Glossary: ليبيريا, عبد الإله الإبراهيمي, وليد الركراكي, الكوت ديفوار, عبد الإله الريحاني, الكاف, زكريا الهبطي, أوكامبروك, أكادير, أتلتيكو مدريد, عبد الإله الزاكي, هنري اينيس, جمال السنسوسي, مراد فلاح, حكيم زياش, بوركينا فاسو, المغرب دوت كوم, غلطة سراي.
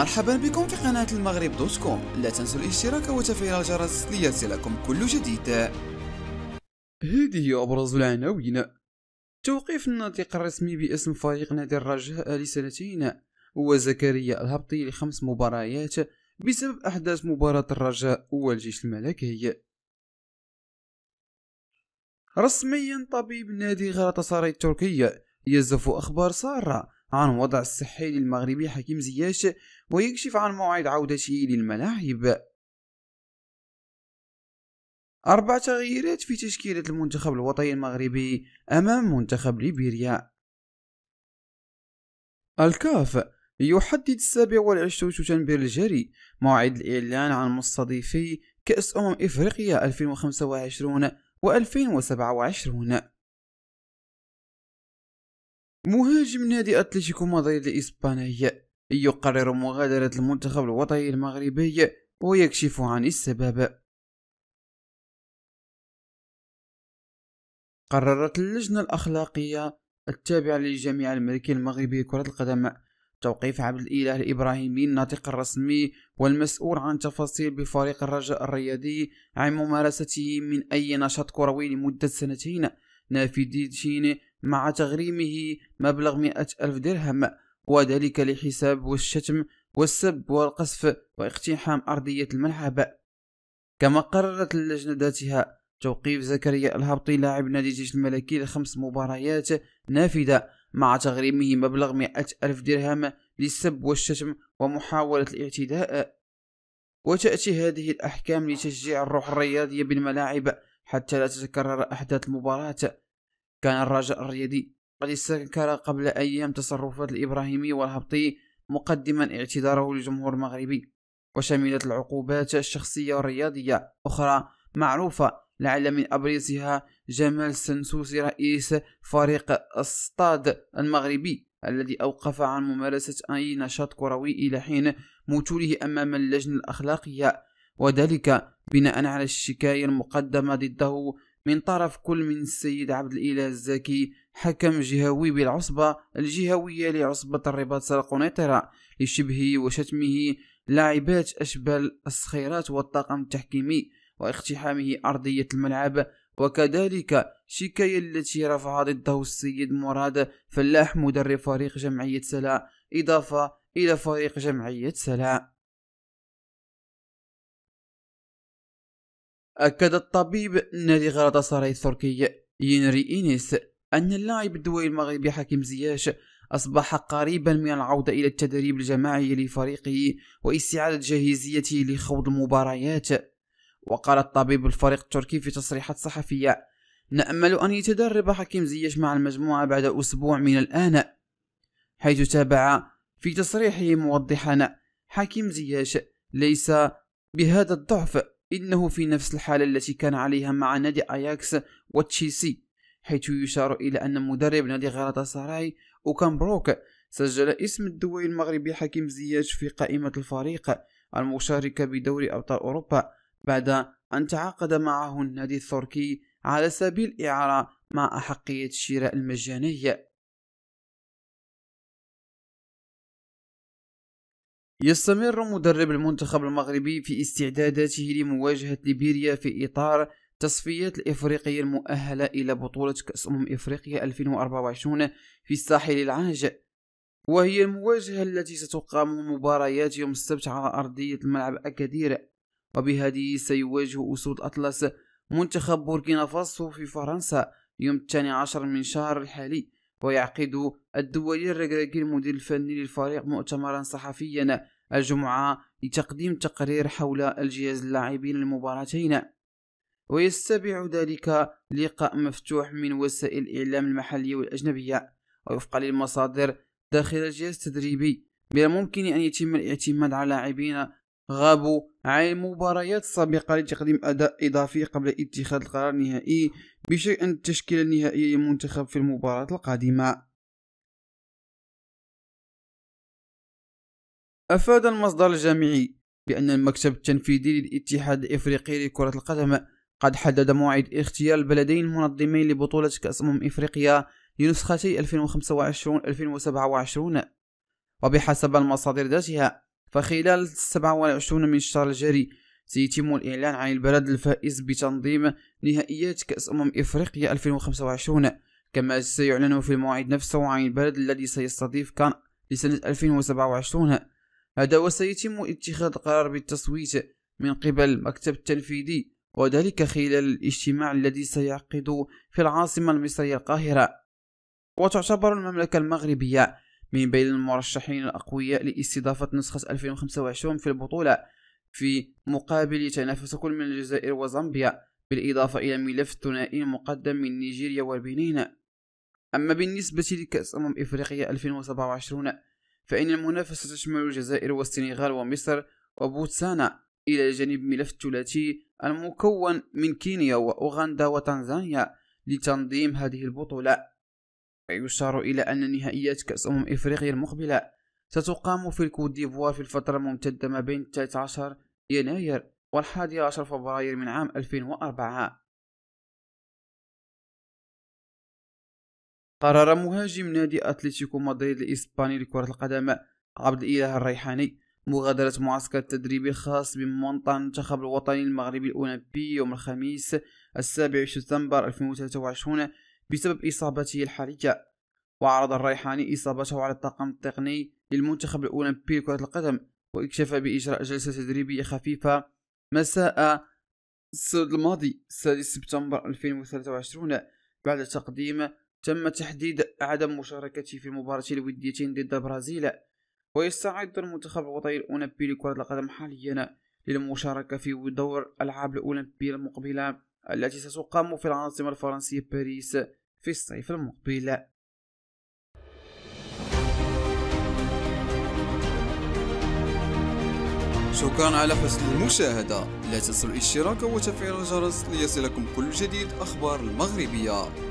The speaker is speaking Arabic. مرحبا بكم في قناة المغرب دوت كوم، لا تنسوا الاشتراك وتفعيل الجرس ليصلكم كل جديد. هذه أبرز العناوين. توقيف الناطق الرسمي باسم فريق نادي الرجاء لسنتين، وزكريا الهبطي ل5 مباريات بسبب أحداث مباراة الرجاء والجيش الملكي. رسميا طبيب نادي غلطة سراي التركية يزف أخبار سارة عن وضع الصحي للمغربي حكيم زياش ويكشف عن موعد عودته للملاعب. 4 تغييرات في تشكيلة المنتخب الوطني المغربي أمام منتخب ليبيريا. الكاف يحدد 27 شنبير الجاري موعد الإعلان عن مستضيفي كأس إفريقيا 2025 و2027. مهاجم نادي أتلتيكو مدريد الإسباني يقرر مغادرة المنتخب الوطني المغربي ويكشف عن السبب. قررت اللجنة الأخلاقية التابعة للجامعة الملكية المغربية لكرة القدم توقيف عبد الإله الإبراهيمي الناطق الرسمي والمسؤول عن تفاصيل بفريق الرجاء الرياضي عن ممارسته من أي نشاط كروي لمدة 2 سنين نافذتين مع تغريمه مبلغ 100,000 درهم، وذلك لحساب والشتم والسب والقذف واقتحام أرضية الملعب. كما قررت اللجنة ذاتها توقيف زكريا الهبطي لاعب نادي الجيش الملكي ل5 مباريات نافذة مع تغريمه مبلغ 100,000 درهم للسب والشتم ومحاولة الاعتداء. وتأتي هذه الأحكام لتشجيع الروح الرياضية بالملاعب حتى لا تتكرر أحداث المباراة. كان الرجاء الرياضي قد استنكر قبل أيام تصرفات الإبراهيمي والهبطي مقدما اعتذاره للجمهور المغربي، وشملت العقوبات الشخصية والرياضية أخرى معروفة لعل من أبرزها جمال السنسوسي رئيس فريق الصطاد المغربي الذي أوقف عن ممارسة أي نشاط كروي إلى حين موتوله أمام اللجنة الأخلاقية، وذلك بناء على الشكاية المقدمة ضده من طرف كل من السيد عبد الإله الزاكي حكم جهوي بالعصبة الجهوية لعصبة الرباط سلقنيطرة لشبهه وشتمه لاعبات أشبال الصخيرات والطاقم التحكيمي واقتحامه أرضية الملعب، وكذلك شكاية التي رفع ضده السيد مراد فلاح مدرب فريق جمعية سلا إضافة إلى فريق جمعية سلا. أكد الطبيب نادي غلطة سراي التركي هنري اينيس أن اللاعب الدولي المغربي حكيم زياش أصبح قريبا من العودة إلى التدريب الجماعي لفريقه واستعادة جاهزيته لخوض المباريات. وقال الطبيب الفريق التركي في تصريحات صحفية: نأمل أن يتدرب حكيم زياش مع المجموعة بعد أسبوع من الآن. حيث تابع في تصريحه موضحا: حكيم زياش ليس بهذا الضعف، إنه في نفس الحالة التي كان عليها مع نادي أياكس وتشيلسي. حيث يشار إلى أن مدرب نادي غلطة سراي أوكامبروك سجل اسم الدولي المغربي حكيم زياش في قائمة الفريق المشاركة بدوري أبطال أوروبا بعد أن تعاقد معه النادي التركي على سبيل الإعارة مع أحقية الشراء المجاني. يستمر مدرب المنتخب المغربي في استعداداته لمواجهة ليبيريا في إطار تصفيات الإفريقية المؤهلة إلى بطولة كأس إفريقيا 2024 في الساحل العاج، وهي المواجهة التي ستقام مباريات يوم السبت على أرضية الملعب أكادير. وبهذه سيواجه أسود أطلس منتخب بوركينا فاسو في فرنسا يوم 12 من شهر الحالي. ويعقد الدولي الركراكي المدير الفني للفريق مؤتمرا صحفيا الجمعة لتقديم تقرير حول الجهاز اللاعبين المباراتين، ويستبع ذلك لقاء مفتوح من وسائل الإعلام المحلية والأجنبية. ووفقا للمصادر داخل الجهاز التدريبي من الممكن أن يتم الاعتماد على لاعبين غابوا عن المباريات السابقة لتقديم أداء إضافي قبل اتخاذ القرار النهائي بشأن التشكيلة النهائية للمنتخب في المباراة القادمة. أفاد المصدر الجامعي بأن المكتب التنفيذي للاتحاد الإفريقي لكرة القدم قد حدد موعد اختيار البلدين المنظمين لبطولة كأس إفريقيا لنسختي 2025-2027، وبحسب المصادر ذاتها فخلال 27 من الشهر الجاري سيتم الإعلان عن البلد الفائز بتنظيم نهائيات كأس إفريقيا 2025، كما سيعلن في الموعد نفسه عن البلد الذي سيستضيف كان لسنة 2027 هذا، وسيتم اتخاذ القرار بالتصويت من قبل المكتب التنفيذي، وذلك خلال الاجتماع الذي سيعقد في العاصمة المصرية القاهرة. وتعتبر المملكة المغربية من بين المرشحين الأقوياء لاستضافة نسخة 2025 في البطولة، في مقابل تنافس كل من الجزائر وزامبيا، بالإضافة إلى ملف ثنائي مقدم من نيجيريا والبنين. أما بالنسبة لكأس إفريقيا 2027 فإن المنافسة تشمل الجزائر والسنغال ومصر وبوتسانا، إلى جانب ملف الثلاثي المكون من كينيا وأوغندا وتنزانيا لتنظيم هذه البطولة. يشار إلى أن نهائيات كأس إفريقيا المقبلة ستقام في الكوت ديفوار في الفترة الممتدة ما بين 13 يناير والحادي عشر فبراير من عام 2004. قرر مهاجم نادي أتلتيكو مدريد الإسباني لكرة القدم عبد الإله الريحاني مغادرة معسكر التدريب الخاص بمنطقة المنتخب الوطني المغربي الأولمبي يوم الخميس 7 سبتمبر 2023 بسبب إصابته الحالية. وعرض الريحاني إصابته على الطاقم التقني للمنتخب الأولمبي لكرة القدم، واكتفى بإجراء جلسة تدريبية خفيفة مساء السبت الماضي 6 سبتمبر 2023، بعد تقديم تم تحديد عدم مشاركته في مباراة الودية ضد البرازيل. ويستعد المنتخب الوطني الأولمبي لكرة القدم حاليا للمشاركة في دور الألعاب الأولمبية المقبلة التي ستقام في العاصمة الفرنسية باريس في الصيف المقبل. شكرا على حسن المشاهدة، لا تنسوا الاشتراك وتفعيل الجرس ليصلكم كل جديد أخبار المغربية.